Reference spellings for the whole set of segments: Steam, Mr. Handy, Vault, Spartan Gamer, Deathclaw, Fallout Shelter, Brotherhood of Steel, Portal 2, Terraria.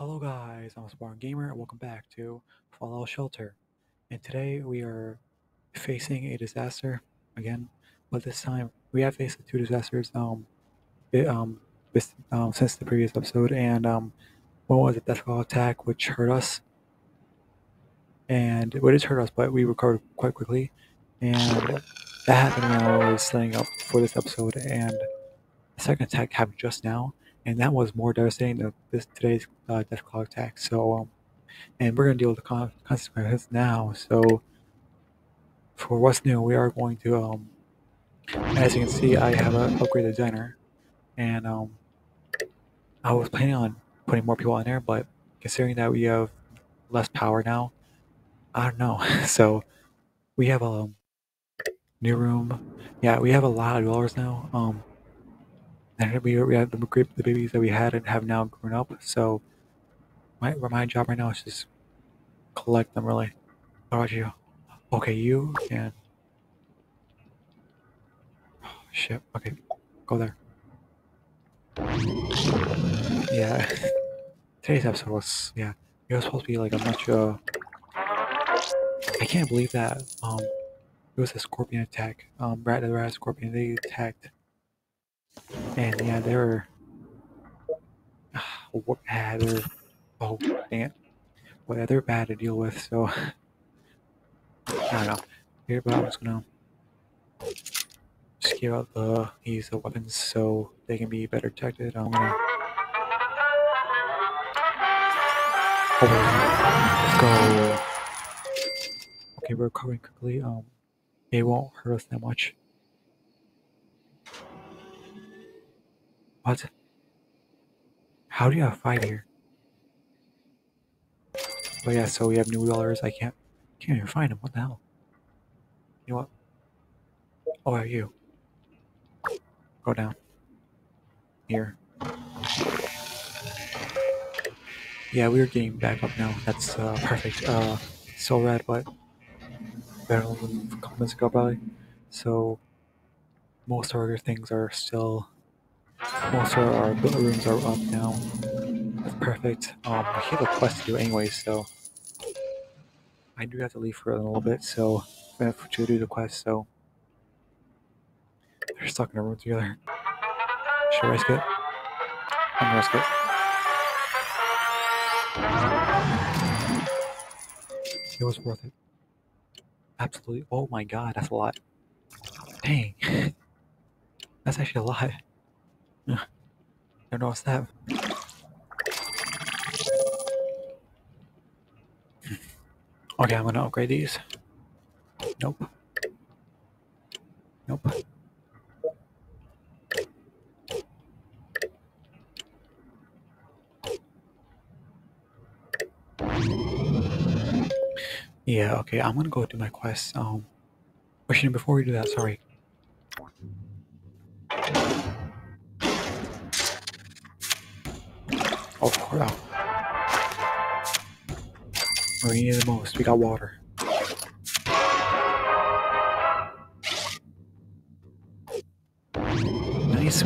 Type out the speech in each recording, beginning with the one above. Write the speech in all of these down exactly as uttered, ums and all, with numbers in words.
Hello guys, I'm Spartan Gamer and welcome back to Fallout Shelter. And today we are facing a disaster again, but this time we have faced two disasters um, it, um, this, um since the previous episode. And um, one was a Deathclaw attack which hurt us, and well, it did hurt us, but we recovered quite quickly. And that happened when I was setting up for this episode, and the second attack happened just now. And that was more devastating than this today's uh, Deathclaw attack. So, um, and we're going to deal with the con consequences now. So, for what's new, we are going to, um, as you can see, I have an upgraded diner. And um, I was planning on putting more people on there, but considering that we have less power now, I don't know. So, we have a um, new room. Yeah, we have a lot of dollars now. Um, And we, we had the, the babies that we had and have now grown up, so my my job right now is just collect them, really. How about you? Okay, you can... Oh, shit. Okay, go there. Yeah. Today's episode was... Yeah. It was supposed to be like a much, uh... I can't believe that, um... It was a scorpion attack. Um, rat, the rat scorpion, they attacked... And yeah, they were. What uh, bad? Or, oh, dang it. Well, yeah, they're bad to deal with, so. I don't know. Here, but I'm just gonna. Just give out the, these uh, weapons so they can be better protected. I'm gonna. Oh, let's go. Okay, we're recovering quickly. Um, It won't hurt us that much. What? How do you have five here? But yeah, so we have new dollars. I can't, can't even find them. What the hell? You know what? Oh, are you? Go down. Here. Yeah, we are getting back up now. That's uh, perfect. Uh, so rad, but better than a couple minutes ago, probably. So most of our things are still. Most of our rooms are up now. That's perfect. Um, we have a quest to do anyway, so I do have to leave for a little bit. So I have to do the quest. So they're stuck in a room together. Should I risk it? I'm gonna risk it. It was worth it. Absolutely. Oh my god, that's a lot. Dang, that's actually a lot. I don't know what's that. Okay, I'm gonna upgrade these. Nope. Nope. Yeah, okay, I'm gonna go do my quest. Um, actually, before we do that, sorry. Of course, oh. We need the most. We got water. Nice.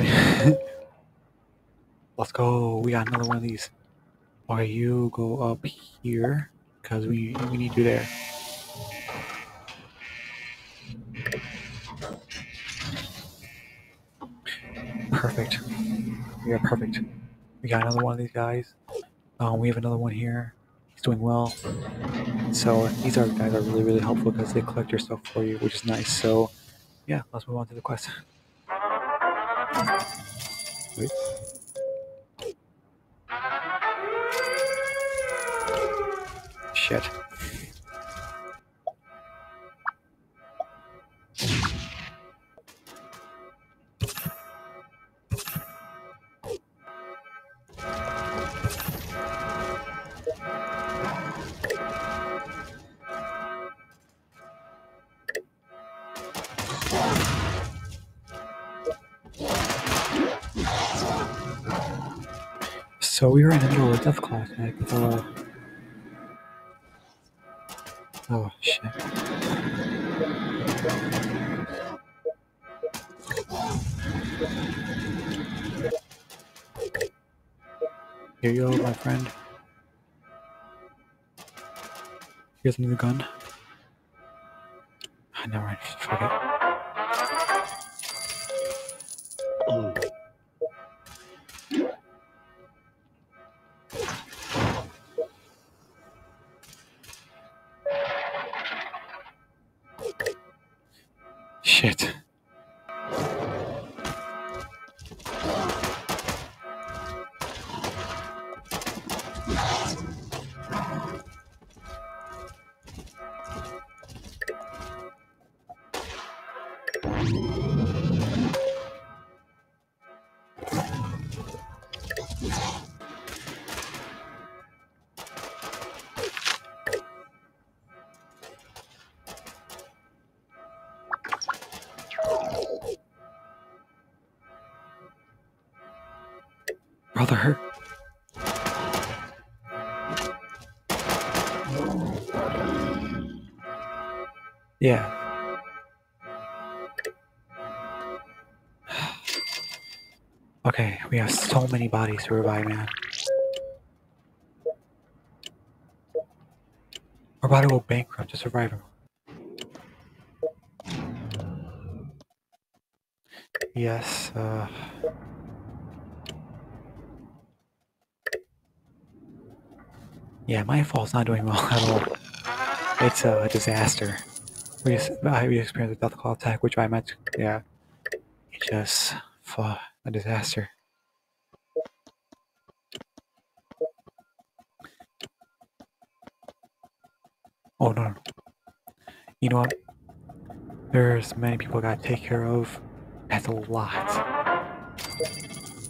Let's go. We got another one of these. Okay, you go up here because we we need you there. Perfect. We are perfect. We got another one of these guys. Um, we have another one here. He's doing well. So these are guys are really, really helpful because they collect your stuff for you, which is nice. So yeah, let's move on to the quest. Wait. Shit. So we were in the middle of a Deathclaw attack with uh... Oh shit. Here you go, my friend. Here's another gun. I know, right? Fuck it. Oh. Shit. Brother. Yeah. Okay, we have so many bodies to revive, man. Our body will bankrupt to survive him. Yes, uh... yeah, my fault's not doing well at all. It's a disaster. We just, I, we experienced a Deathclaw attack, which I meant, yeah. It's just uh, a disaster. Oh no, no. You know what? There's many people I gotta take care of. That's a lot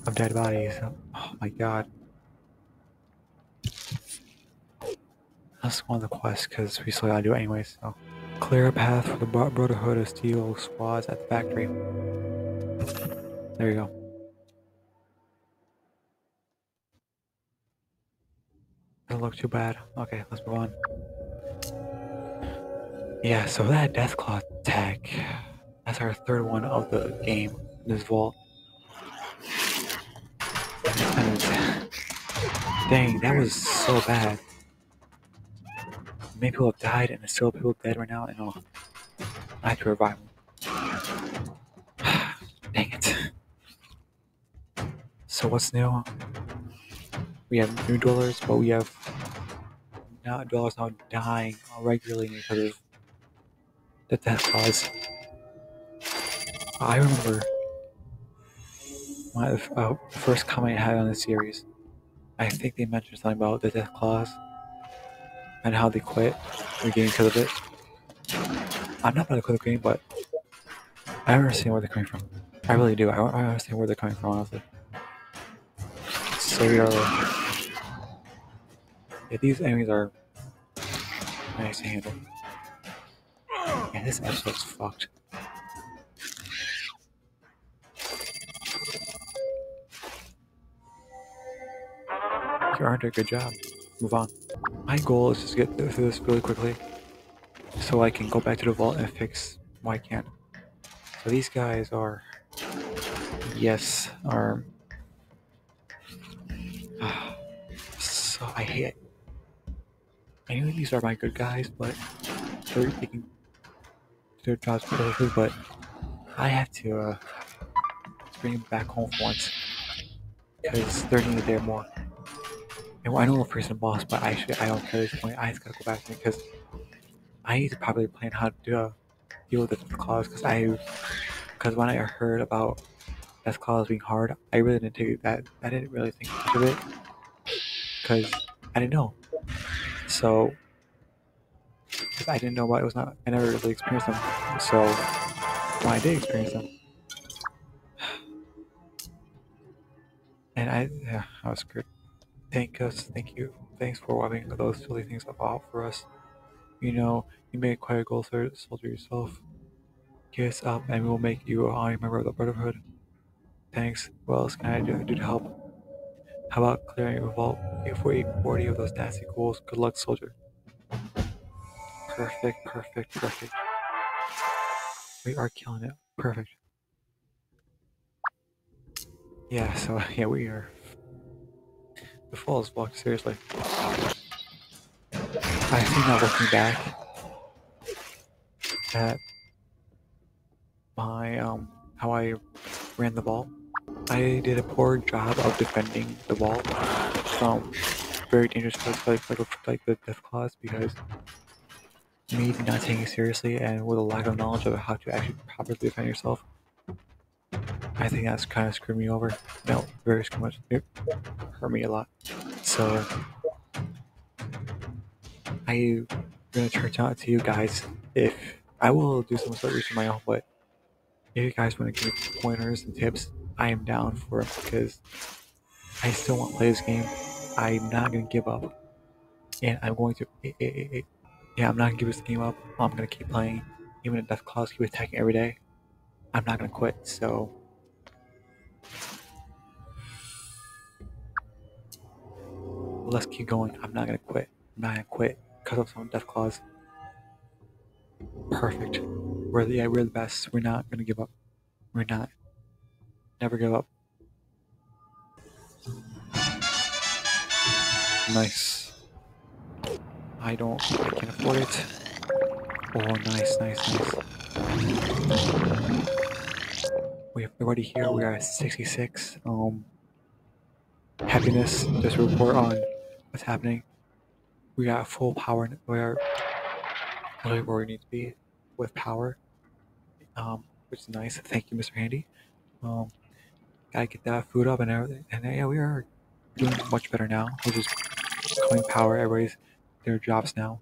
of dead bodies. Oh my god. That's one of the quests, because we still gotta do it anyway, so. Clear a path for the Brotherhood of Steel squads at the factory. There you go. Doesn't look too bad. Okay, let's move on. Yeah, so that Deathclaw attack, that's our third one of the game, this vault. Dang, that was so bad. Many people have died, and there's still people dead right now, and oh, I have to revive them. Dang it. So what's new? We have new dwellers, but we have now dwellers now dying regularly because of the death cause. I remember my uh, first comment I had on this series. I think they mentioned something about the death clause. And how they quit the game because of it. I'm not gonna quit the game, but I don't understand where they're coming from. I really do. I don't understand where they're coming from, honestly. So we are. Yeah, these enemies are nice to handle. Yeah, this episode's fucked. You aren't doing a good job. Move on. My goal is just to get through this really quickly so I can go back to the vault and fix what I can. So these guys are, yes, are, uh, so I hate it. I know these are my good guys, but they're taking their jobs perfectly, but I have to uh, bring them back home for once because they're needed there more. I know the person boss, but I should, I don't care at this point. I just gotta go back to it because I need to probably plan how to uh, deal with the claws. Because I, because when I heard about death claws being hard, I really didn't take that. I didn't really think much of it because I didn't know. So because I didn't know why it was not. I never really experienced them. So when I did experience them, and I, yeah, I was screwed. Thank us, thank you, thanks for rubbing those silly things up out for us. You know, you may acquire a gold soldier yourself. Give us up and we will make you a honorary member of the Brotherhood. Thanks, what else can I do, do to help? How about clearing a vault for eight forty of those nasty ghouls? Good luck, soldier. Perfect, perfect, perfect. We are killing it. Perfect. Yeah, so, yeah, we are. The fall is blocked, seriously. I think I'm looking back at my, um, how I ran the vault. I did a poor job of defending the vault from very dangerous folks like, like the Deathclaws, because me not taking it seriously and with a lack of knowledge of how to actually properly defend yourself, I think that's kind of screwed me over. No, very screwed much. It hurt me a lot. So, I'm gonna turn it out to you guys. If I will do some sort of research on my own, but if you guys want to give me pointers and tips, I am down for it, because I still want to play this game. I'm not gonna give up, and I'm going to. It, it, it, it, yeah, I'm not gonna give this game up. I'm gonna keep playing, even if Deathclaws keep attacking every day. I'm not gonna quit. So, let's keep going. I'm not gonna quit. I'm not gonna quit. Cut off some Deathclaws. Perfect. We're the, yeah, we're the best. We're not gonna give up. We're not. Never give up. Nice. I don't. I can't afford it. Oh, nice, nice, nice. We have already here. We are at sixty-six. Um. Happiness. Just report on what's happening. We got full power. We are really where we need to be with power. Um, which is nice. Thank you, Mister Handy. Um, gotta get that food up and everything. And yeah, we are doing much better now. We're just calling power. Everybody's their jobs now.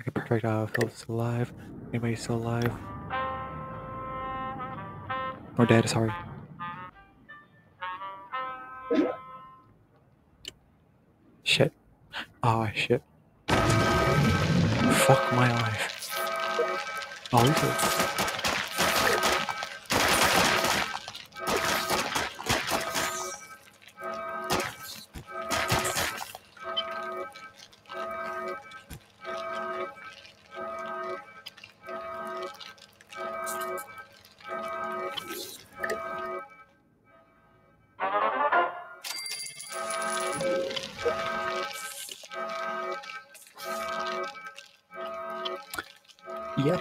Okay, perfect. Uh, Philip's still alive. Anybody's still alive? Or dead, sorry. Shit. Oh, shit. Fuck my life. Oh, this is. Yep.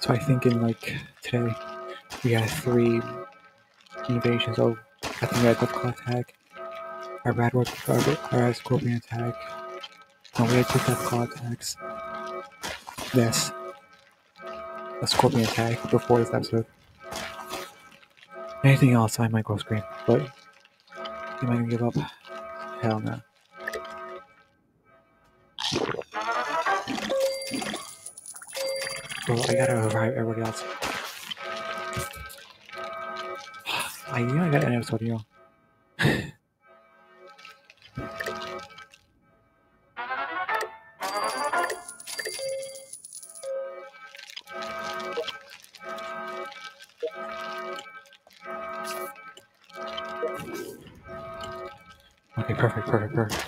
So I think in like today we had three innovations. Oh, I think we had a Deathclaw attack, a Radward, our, our Scorpion attack, and we had two Deathclaw attacks. Yes, a Scorpion attack before this episode. Anything else, I might go scream, but am I gonna give up? Hell no. Bro, I gotta revive everybody else. I knew I gotta end episode, you know. Okay, perfect, perfect, perfect.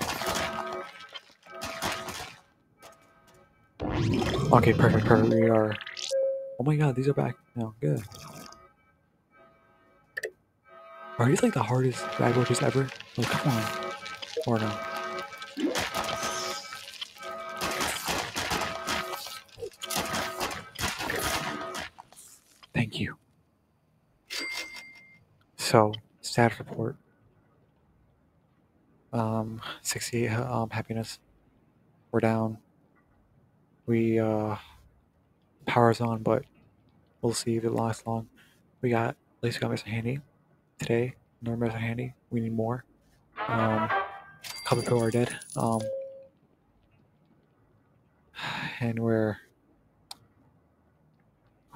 Okay, perfect, perfect. We are. Oh my god, these are back now. Good. Are these like the hardest bag glitches ever? Like, come on. Or no? Thank you. So, status report. Um, sixty-eight um, happiness. We're down. We, uh, power's on, but we'll see if it lasts long. We got, at least we got Mister Handy today. No Mister Handy. We need more. Um, a couple people are dead. Um, and we're,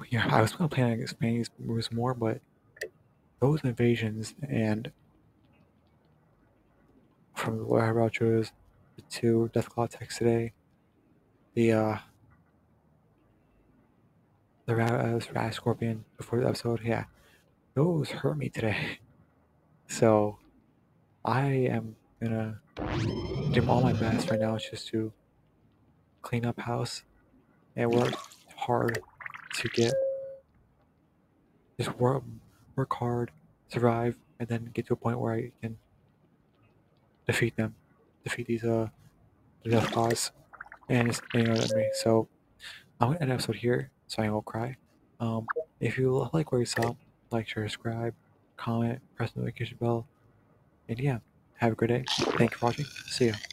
yeah, I was gonna plan on expanding these moves more, but those invasions and from the Warrior Routers, the two Deathclaw attacks today, the uh, the Rat uh, Scorpion before the episode, yeah, those hurt me today. So I am gonna do all my best right now just to clean up house and work hard to get, just work, work hard, survive, and then get to a point where I can defeat them, defeat these uh Deathclaws, and just you know me. So I'm gonna end the episode here, so I won't cry. Um, if you like what you saw, like, share, subscribe, comment, press the notification bell, and yeah, have a great day. Thank you for watching. See ya.